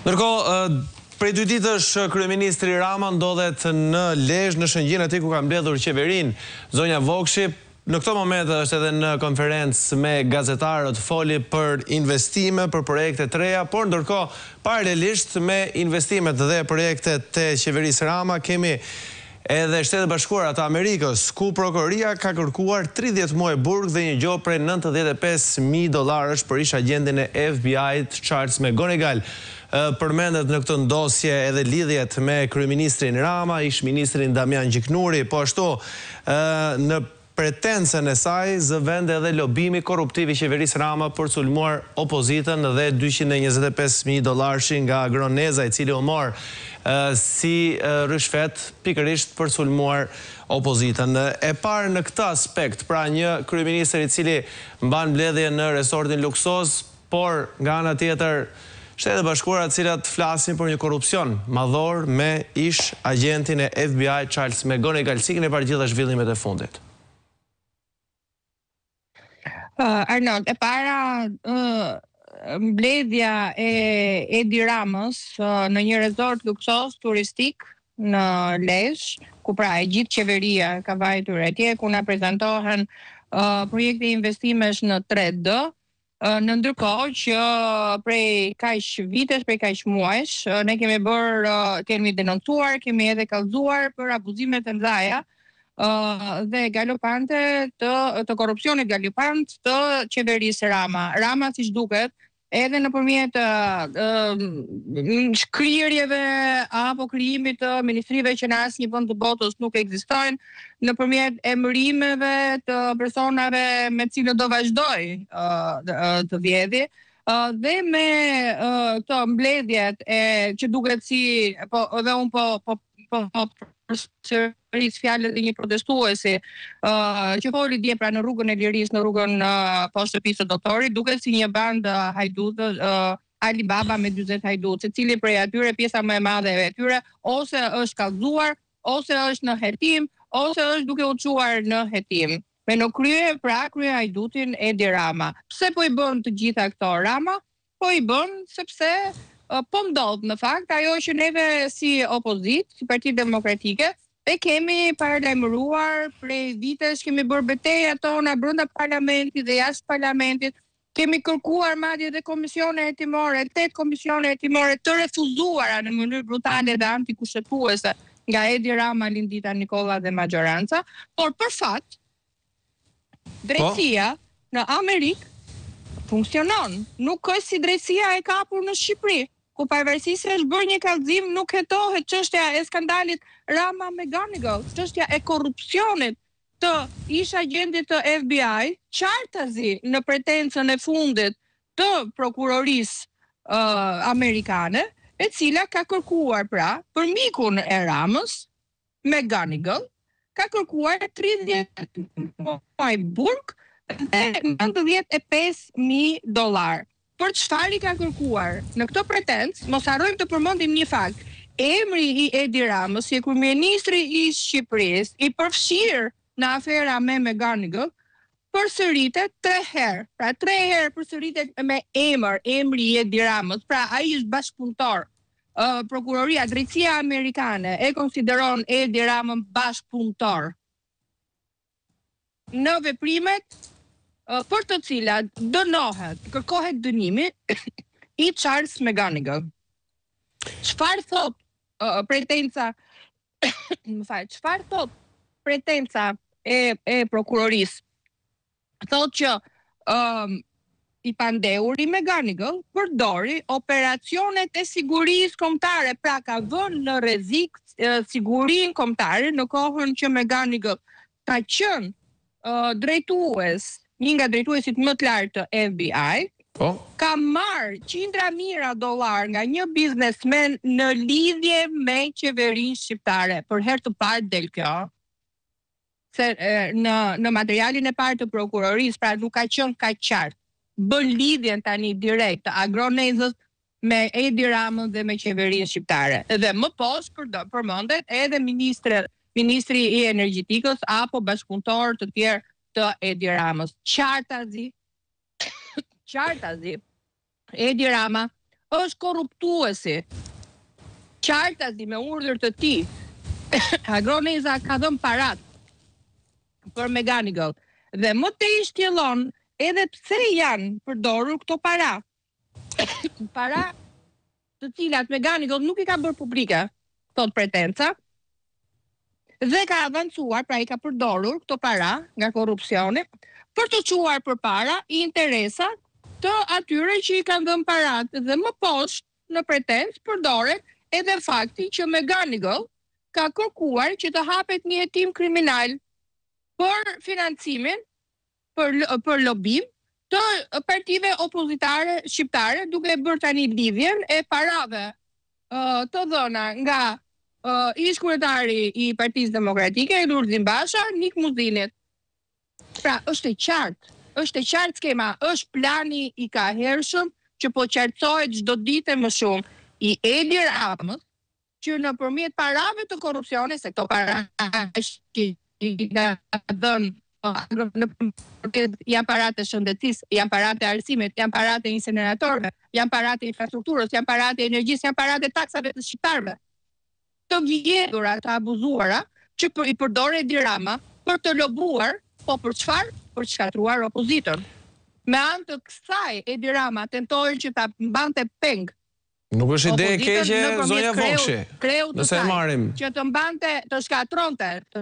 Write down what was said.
Ndërkohë, prej dy ditësh kryeministri Rama ndodhet në Lezhë, në shëngjin aty ku ka mbledhur qeverinë. Zonja Vokshi në këto momente është edhe në konferencë me gazetarët, foli për investime, për projekte të reja, por ndërkohë paralelisht me investimet dhe projektet e qeverisë Rama kemi edhe Shtetet e Bashkuara të Amerikës, ku prokuroria ka kërkuar 30 muaj burg dhe një gjobë prej $95.000 për ish agentin e FBI-t Charles McGonigal. Përmendet në këtë ndosje edhe lidhjet me kryeministrin Rama, ish ministrin Damian Gjiknuri, po ashtu në pretencën e saj zëvend edhe lobimi korruptiv I qeverisë Rama për sulmuar opozitën dhe $225.000 nga Agroneza I cili u mor si rishfet pikërisht për sulmuar opozitën. E parë në këtë aspekt, pra një kryeministër I cili mban mbledhje në resortin luksos, por nga ana tjetër Shtetet e Bashkuara të cilat flasin për një korrupsion madhor me ish agentin e FBI Charles McGonigal, si keni parë gjitha zhvillimet e fundit. Arnold, e para mbledhja e Edi Ramës në një resort luksos turistik në Lezhë, ku pra e gjithë qeveria ka vajtur atje, ku na prezantohen projekte investimesh në 3D, në ndërkohë që prej kaq muajsh, ne kemi denoncuar, kemi edhe kallëzuar për abuzimet e mëdha dhe galopante të korrupsionit galopant të qeverisë Rama. Rama, siç duket, edhe nëpërmjet shkrirjeve apo krijimit të ministrive që në asnjë vend të botës nuk ekzistojnë, nëpërmjet emërimeve të personave me të cilët do vazhdoj të vjedhë, dhe me këto mbledhjet që duket si edhe unë për fjalët e një protestuesi që foli dje pra në rrugën e Lirisë, në rrugën poshtë shtëpisë së doktorit, duket si një bandë hajdutësh, Alibaba me 40 hajdut, secili prej atyre pjesa më e madhe e atyre ose është kallëzuar, ose është në hetim, ose është duke u çuar në hetim. Me në krye, pra krye hajdutin Edi Rama. Pse po I bën të gjitha këto Rama? Po I bën sepse po ndodh në fakt ajo që neve si opozit, si Partia Demokratike, e kemi paralajmëruar prej vitesh, kemi bërë betejat tona brenda parlamentit dhe jashtë parlamentit, kemi kërkuar madje edhe komisione hetimore, 8 komisione hetimore të refuzuara në mënyrë brutale dhe antikushtetuese nga Edi Rama, Lindita Nikola dhe Majoranca, por për fat drejtësia në Amerikë funksionon, nuk është si drejtësia e kapur në Shqipëri. Ku pavarësisht se është bërë një kallëzim, nuk hetohet çështja e skandalit Rama-McGonigal, çështja e korrupsionit të ish agentit të FBI, qartazi në pretencën e fundit të prokurorisë amerikane, e cila ka kërkuar pra përmikun e Ramës, McGonigal, ka kërkuar 30 muaj burg dhe $95.000. Për çfarë I ka kërkuar? Në këtë pretencë, mos harrojmë të përmendim një fakt. Emri I Edi Ramës, si kryeministri I Shqipërisë, I përfshirë në afera me McGonigal, përsëritet 3 herë. Pra 3 herë përsëritet me emri I Edi Ramës. Pra ai është bashkëpunëtor. Prokuroria, drejtësia amerikane e konsideron Edi Ramën bashkëpunëtor. Në veprimet për të cilat dënohet, kërkohet dënimi I Charles McGonigal. Çfarë thot pretenca e prokurorisë? Thot që I pandehuri McGonigal përdori operacionet e sigurisë kombëtare, pra ka vënë në rrezik sigurinë kombëtare në kohën që McGonigal ka qenë drejtues një nga drejtuesit më të lartë të FBI, ka marrë $100.000 nga një biznesmen në lidhje me qeverinë shqiptare. Për herë të parë del kjo, se në materialin e parë të prokurorisë, pra nuk ka qenë kaq qartë, bën lidhjen tani direkt të Agronezës me Edi Ramën dhe me qeverinë shqiptare. Dhe më poshtë përmendet edhe ministri I energjetikës apo bashkëpunëtor të tjerë të Edi Ramës. Qartazi Edi Rama është korruptuesi. Qartazi me urdhër të tij. Agroneza ka dhënë parat për McGonigal dhe më tej shtjellon edhe pse janë përdorur këto para. Para të cilat McGonigal nuk I ka bërë publike, thot pretenca. Dhe ka avancuar, pra I ka përdorur këto para nga korrupsioni për të çuar përpara interesat të atyre që I kanë dhënë parat dhe më poshtë në pretencë përdoret edhe fakti që McGonigal ka kërkuar që të hapet një hetim kriminal për financimin për lobim të partive opozitare shqiptare duke bërë tani lidhjen e parave të dhëna nga ish kryetari I Partisë Demokratike Lurdh Basha Nik Muzinit. Pra, është e qartë skema, është plani I kahershëm që po qartësohet çdo ditë më shumë I Edi Ramës, që nëpërmjet parave të korrupsionit, se këto para që I kanë dhënë janë paratë e shëndetësisë, janë paratë e arsimit, janë paratë e incineratorëve, janë paratë e infrastrukturës, janë paratë e energjisë, janë paratë e taksave të shqiptarëve. Të vjedhura, të abuzuara, që I përdore Edi Rama për të lobuar, po për çfarë? Për të shkatruar opozitën. Me anë të kësaj, Edi Rama tentoi që ta mbante peng. Nuk është ide e keqe, zonja Vokshi. Nëse e marrim. Që të mbante, të shkatronte.